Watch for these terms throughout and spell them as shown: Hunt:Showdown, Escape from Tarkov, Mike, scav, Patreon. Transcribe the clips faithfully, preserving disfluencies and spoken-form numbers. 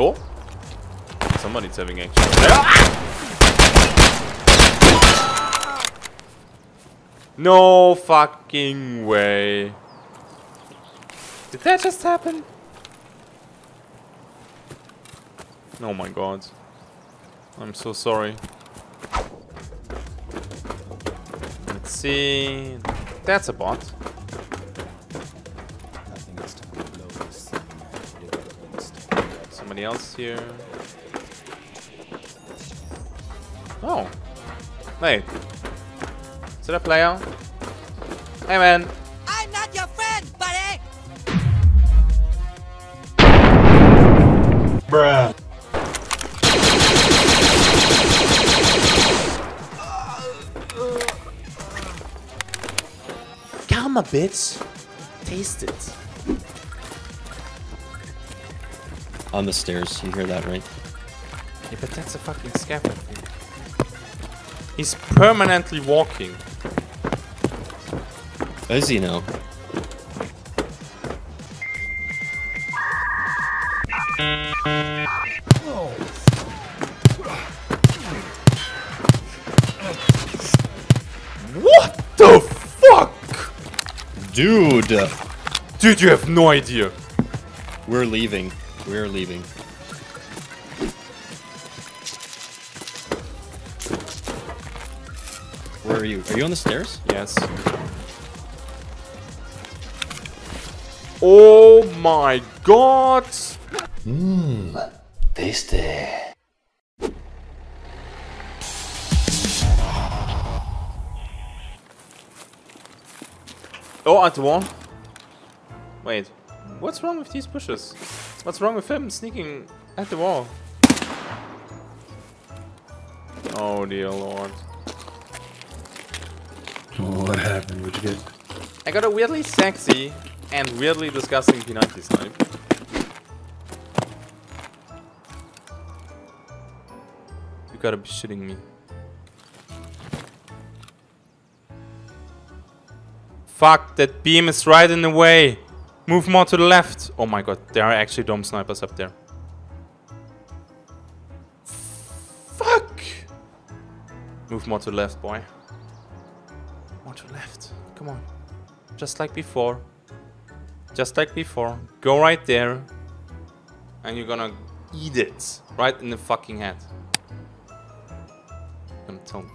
Oh! Somebody's having action. Ah! No fucking way. Did that just happen? Oh my god. I'm so sorry. Let's see. That's a bot. Somebody else here. Oh. Wait. Is it a player? Hey man. I'm not your friend, buddy! Bruh. Come on, bitch. Taste it. On the stairs, you hear that, right? Yeah, but that's a fucking scaffold. He's permanently walking. Is he now? Oh. What the fuck? Dude. Dude, you have no idea. We're leaving. We're leaving. Where are you? Are you on the stairs? Yes. Oh my god! Mmm, tasty. Oh, at the wall. Wait, what's wrong with these bushes? What's wrong with him sneaking at the wall? Oh dear lord. What happened? What'd you get? I got a weirdly sexy and weirdly disgusting P ninety snipe. You gotta be shitting me. Fuck, that beam is right in the way. Move more to the left. Oh my god, there are actually dome snipers up there. Fuck! Move more to the left, boy. To the left, come on, just like before, just like before, go right there, and you're gonna eat it, right in the fucking head, I'm telling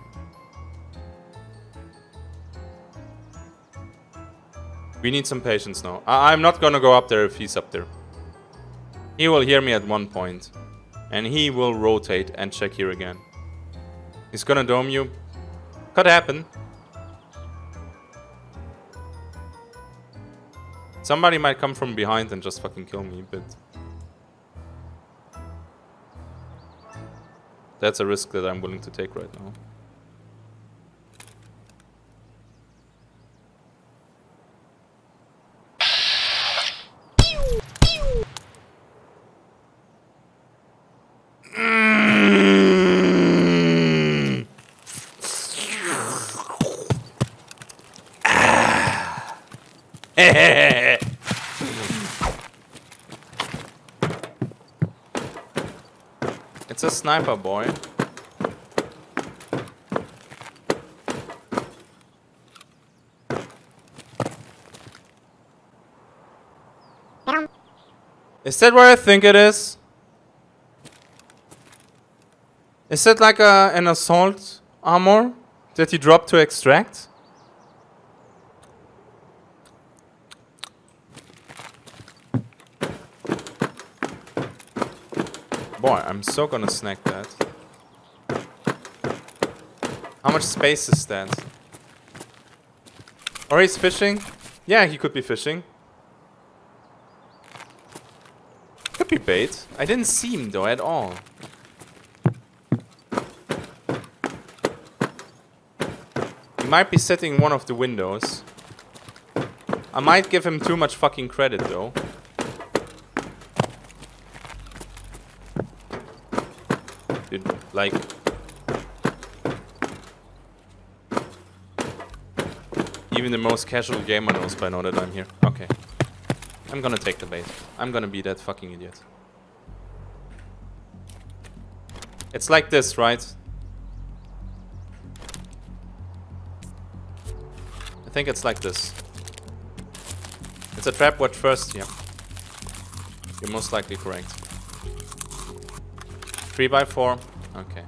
you. We need some patience now. I I'm not gonna go up there if he's up there. He will hear me at one point, and he will rotate and check here again. He's gonna dome you, could happen. Somebody might come from behind and just fucking kill me, but... that's a risk that I'm willing to take right now. It's a sniper, boy. Is that where I think it is? Is that like a, an assault armor that you drop to extract? Boy, I'm so gonna snack that. How much space is that? Or he's fishing? Yeah, he could be fishing. Could be bait. I didn't see him though at all. He might be setting one of the windows. I might give him too much fucking credit though. Like, even the most casual gamer knows by now that I'm here. Okay. I'm gonna take the bait. I'm gonna be that fucking idiot. It's like this, right? I think it's like this. It's a trap, watch first. Yeah. You're most likely correct. Three by four. Okay.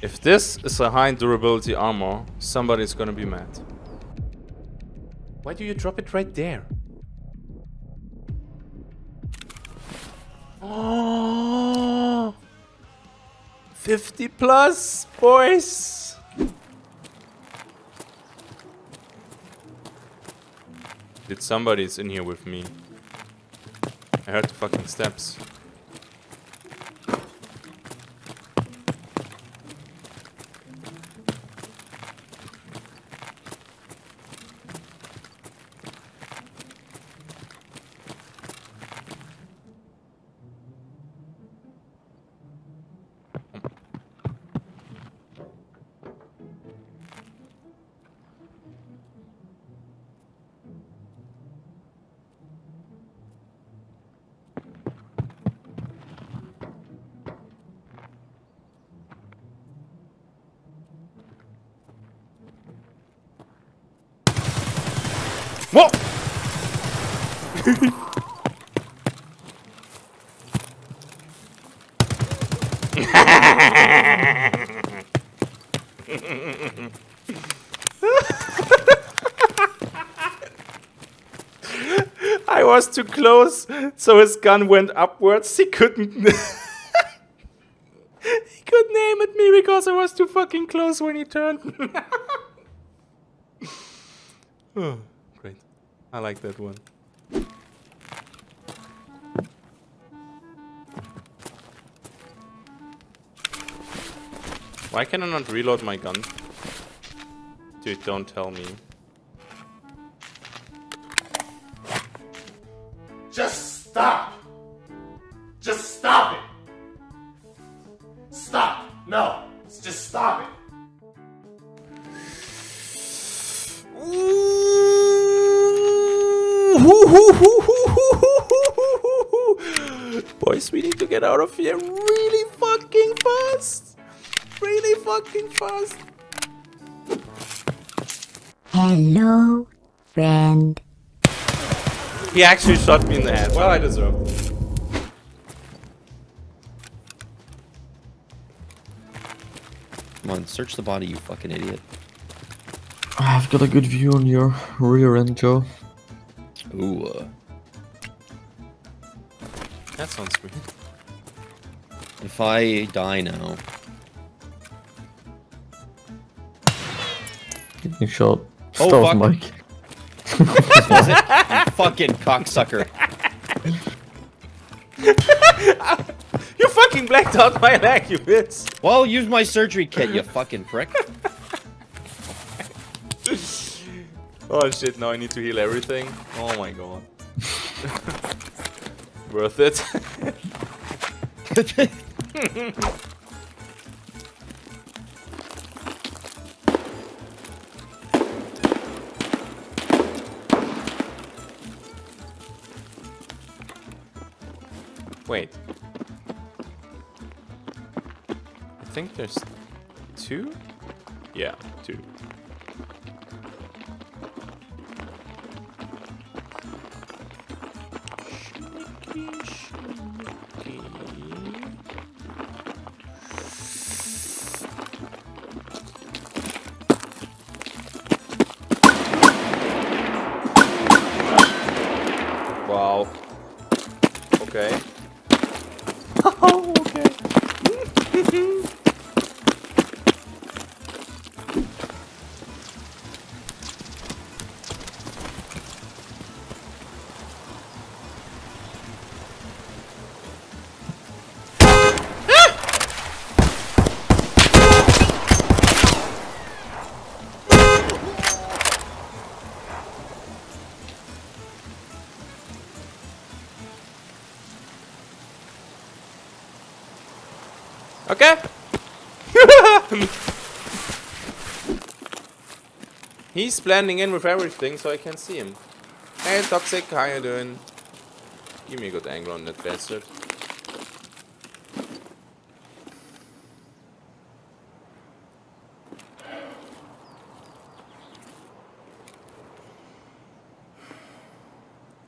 If this is a high durability armor, somebody's gonna be mad. Why do you drop it right there? Oh, fifty plus, boys! Dude, somebody's in here with me. I heard the fucking steps. Whoa! I was too close, so his gun went upwards. He couldn't he couldn't aim at me because I was too fucking close when he turned. Oh. Great. I like that one. Why can I not reload my gun? Dude, don't tell me. Just stop! Just stop it! Stop! No! Just stop it! Boys, we need to get out of here really fucking fast. Really fucking fast. Hello, friend. He actually shot me in the head. Well, I deserve it. Come on, search the body, you fucking idiot. I've got a good view on your rear end, Joe. Ooh. Uh. That sounds weird. If I die now. You shot. Oh, Stop, fuck. Mike. Was it? You fucking cocksucker. You fucking blacked out my leg, you bitch. Well, use my surgery kit, you fucking prick. Oh shit, now I need to heal everything. Oh my god. Worth it. Wait. I think there's two? Yeah, two. Wow. Okay. Oh, okay. Okay. He's blending in with everything so I can see him. Hey, Toxic, how you doing? Give me a good angle on that bastard.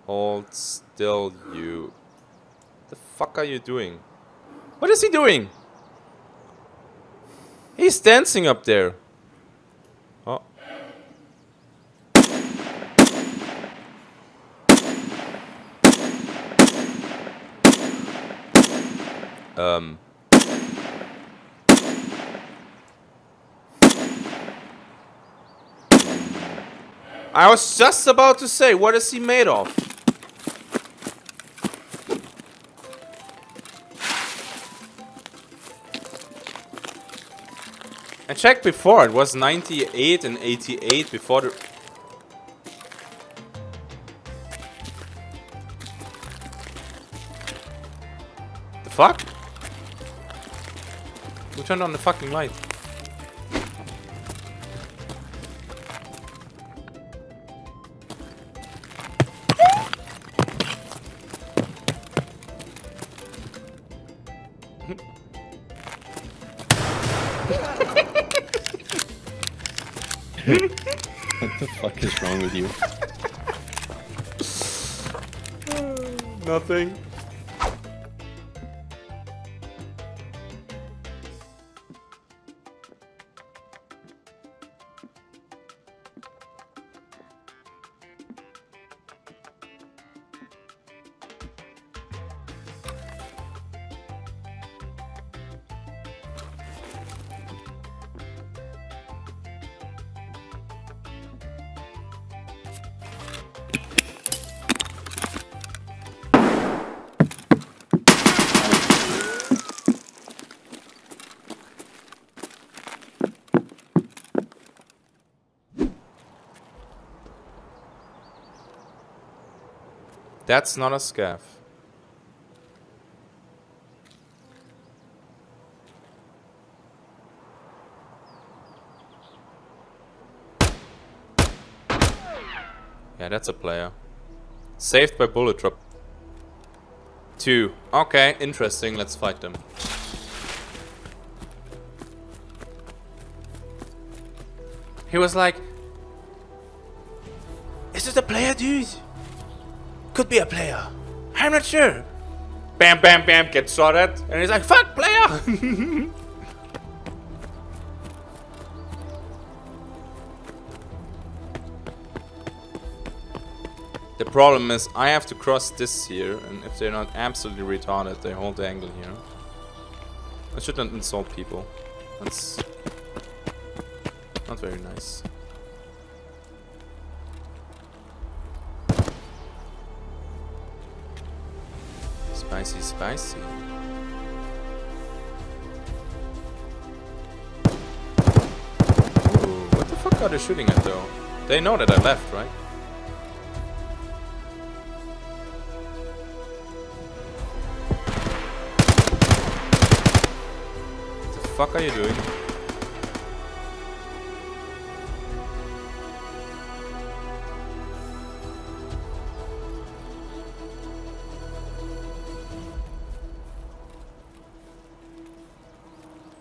Hold still, you. The fuck are you doing? What is he doing? He's dancing up there. Oh. Um. I was just about to say, what is he made of? I checked before, it was ninety-eight and eighty-eight before the... The fuck? Who turned on the fucking light? What the fuck is wrong with you? Nothing. That's not a scav. Yeah, that's a player. Saved by bullet drop. Two. Okay, interesting. Let's fight them. He was like, "Is this a player, dude? Could be a player. I'm not sure." Bam, bam, bam, gets shot at, and he's like, "Fuck, player!" The problem is, I have to cross this here, and if they're not absolutely retarded, they hold the angle here. I should not insult people. That's not very nice. Spicy, spicy. Ooh, what the fuck are they shooting at though? They know that I left, right? What the fuck are you doing?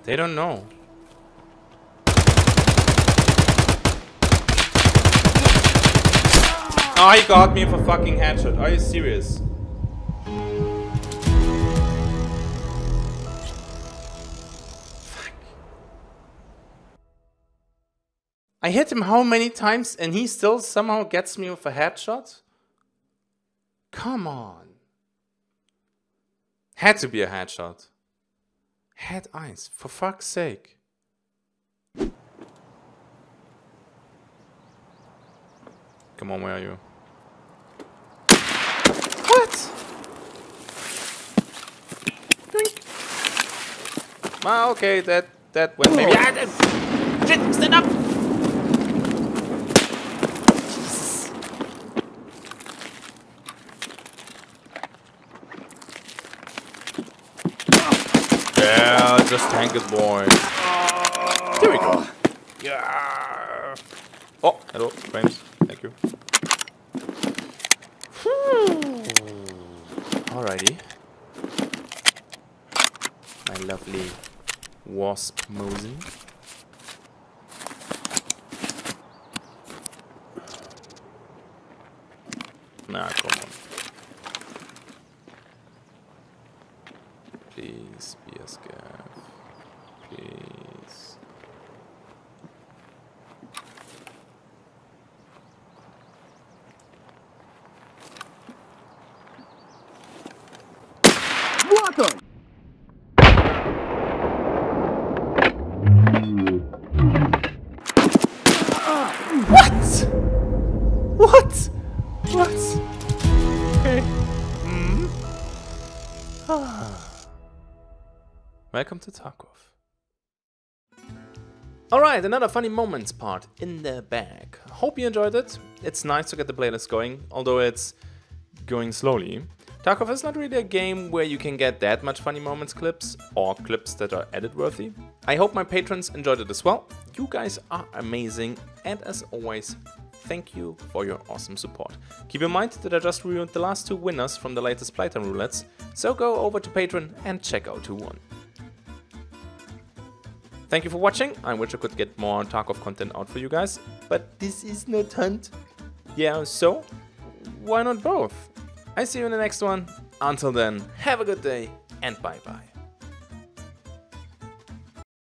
They don't know. Oh, he got me for fucking headshot. Are you serious? Fuck. I hit him how many times and he still somehow gets me with a headshot? Come on. Had to be a headshot. Head eyes, for fuck's sake. Come on, where are you? What? Doink. Ah, okay, that that went maybe. Ah, shit, stand up! Jesus. Yeah. this tank is born. There we go. Yeah. Oh, hello, frames. Thank you. Alrighty. My lovely wasp mosey. Nah, come on. Please be a scav. Please. Welcome. What? What? What? Okay. Mm-hmm. Ah. Welcome to Tarkov. Alright, another funny moments part in the bag. Hope you enjoyed it. It's nice to get the playlist going, although it's going slowly. Tarkov is not really a game where you can get that much funny moments clips or clips that are edit worthy. I hope my patrons enjoyed it as well. You guys are amazing, and as always, thank you for your awesome support. Keep in mind that I just reviewed the last two winners from the latest Playtime Roulettes, so go over to Patreon and check out who won. Thank you for watching. I wish I could get more Tarkov content out for you guys, but this is not Hunt. Yeah, so why not both? I see you in the next one. Until then, have a good day and bye bye.